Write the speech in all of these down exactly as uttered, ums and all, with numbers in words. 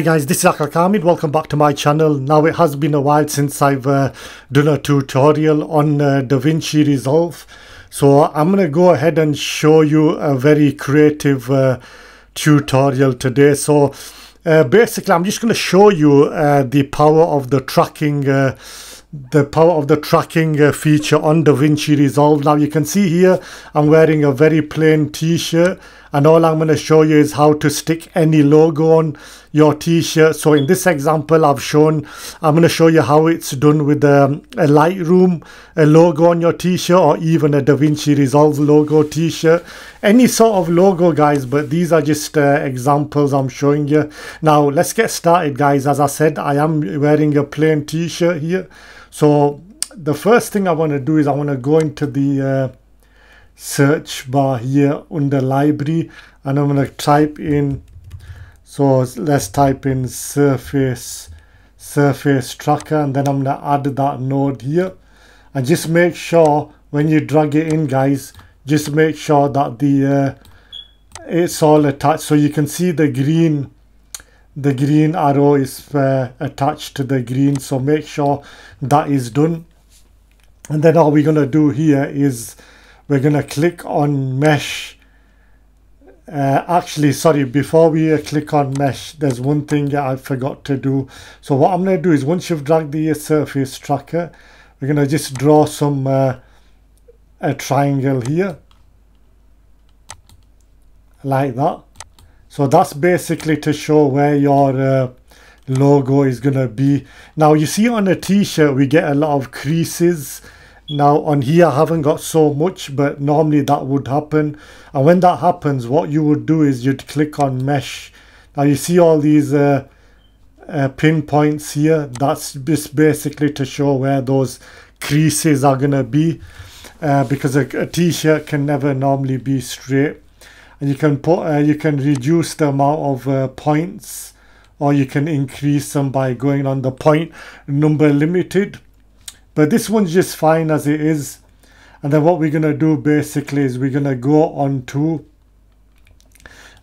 Hey guys, this is Akhlaq Ahmed. Welcome back to my channel. Now it has been a while since I've uh, done a tutorial on uh, DaVinci Resolve. So I'm going to go ahead and show you a very creative uh, tutorial today. So uh, basically I'm just going to show you uh, the power of the tracking uh, the power of the tracking uh, feature on DaVinci Resolve. Now you can see here I'm wearing a very plain t-shirt, and all I'm going to show you is how to stick any logo on your t-shirt. So in this example I've shown I'm going to show you how it's done with um, a Lightroom a logo on your t-shirt, or even a DaVinci Resolve logo t-shirt, any sort of logo guys, but these are just uh, examples I'm showing you. Now let's get started guys. As I said, I am wearing a plain t-shirt here. So the first thing I want to do is I want to go into the uh, search bar here under library, and I'm going to type in, so let's type in surface surface tracker, and then I'm going to add that node here. And just make sure when you drag it in guys, just make sure that the uh, it's all attached, so you can see the green the green arrow is uh, attached to the green. So make sure that is done. And then all we're going to do here is we're going to click on mesh. Uh, actually, sorry, before we uh, click on mesh, there's one thing I forgot to do. So what I'm going to do is once you've dragged the uh, surface tracker, we're going to just draw some uh, a triangle here like that. So that's basically to show where your uh, logo is going to be. Now you see on a t-shirt we get a lot of creases. Now on here I haven't got so much, but normally that would happen. And when that happens, what you would do is you'd click on mesh. Now you see all these uh, uh, pinpoints here. That's just basically to show where those creases are going to be, uh, because a, a t-shirt can never normally be straight. And you can put uh, you can reduce the amount of uh, points, or you can increase them by going on the point number limited. But this one's just fine as it is. And then what we're going to do basically is we're going to go on to,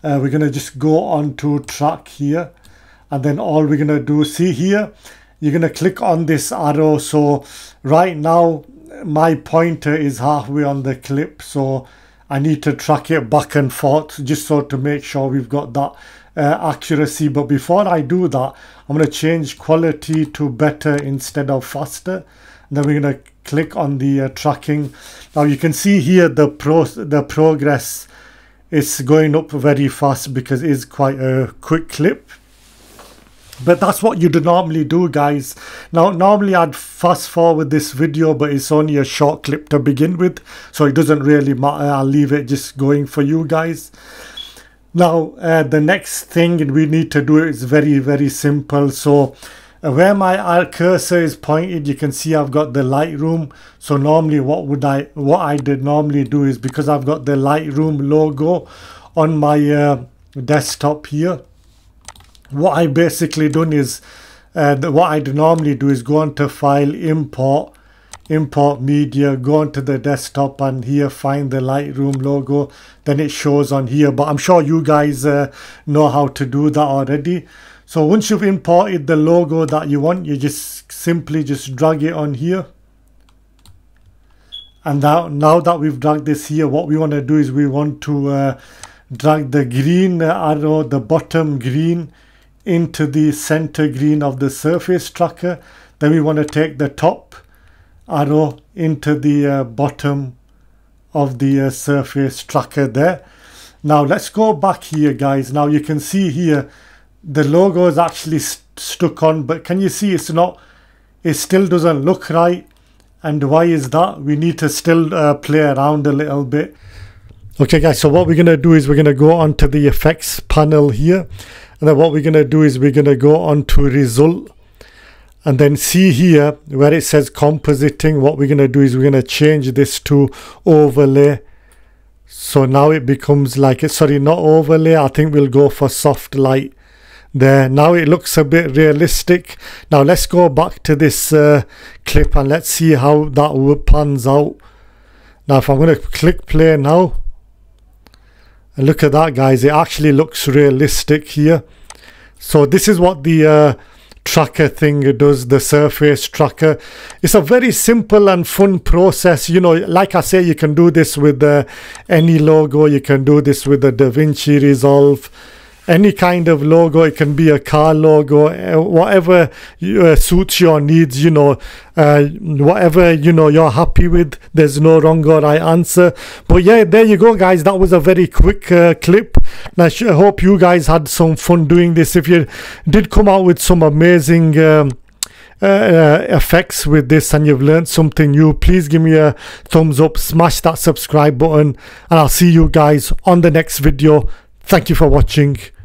uh, we're going to just go on to track here. And then all we're going to do, see here, you're going to click on this arrow. So right now, my pointer is halfway on the clip. So I need to track it back and forth just so to make sure we've got that uh, accuracy. But before I do that, I'm going to change quality to better instead of faster. Then we're going to click on the uh, tracking. Now you can see here the pro the progress is going up very fast because it is quite a quick clip. But that's what you do normally do guys. Now normally I'd fast forward this video, but it's only a short clip to begin with, so it doesn't really matter. I'll leave it just going for you guys. Now uh, the next thing we need to do is very very simple. So where my cursor is pointed, you can see I've got the Lightroom. So normally what would I, what I did normally do is, because I've got the Lightroom logo on my uh, desktop here, what I basically done is, uh, the, what I'd normally do is go onto file, import, import media, go onto the desktop, and here find the Lightroom logo. Then it shows on here, but I'm sure you guys uh, know how to do that already. So once you've imported the logo that you want, you just simply just drag it on here. And now, now that we've dragged this here, what we want to do is we want to uh, drag the green arrow, the bottom green, into the center green of the surface tracker. Then we want to take the top arrow into the uh, bottom of the uh, surface tracker there. Now let's go back here guys. Now you can see here the logo is actually st stuck on, but can you see it's not, it still doesn't look right. And why is that? We need to still uh, play around a little bit. Okay guys, so what we're going to do is we're going to go on to the effects panel here, and then what we're going to do is we're going to go on to result, and then see here where it says compositing, what we're going to do is we're going to change this to overlay. So now it becomes like, sorry, not overlay, I think we'll go for soft light there. Now it looks a bit realistic. Now let's go back to this uh, clip and let's see how that pans out. Now if I'm going to click play now, and look at that guys, it actually looks realistic here. So this is what the uh, tracker thing does, the surface tracker. It's a very simple and fun process. You know, like I say, you can do this with uh, any logo. You can do this with the DaVinci Resolve, any kind of logo. It can be a car logo, whatever uh, suits your needs, you know, uh, whatever, you know, you're happy with. There's no wrong or right answer. But yeah, there you go, guys. That was a very quick uh, clip. And I sure hope you guys had some fun doing this. If you did come out with some amazing um, Uh, effects with this and you've learned something new, please give me a thumbs up, smash that subscribe button, and I'll see you guys on the next video. Thank you for watching.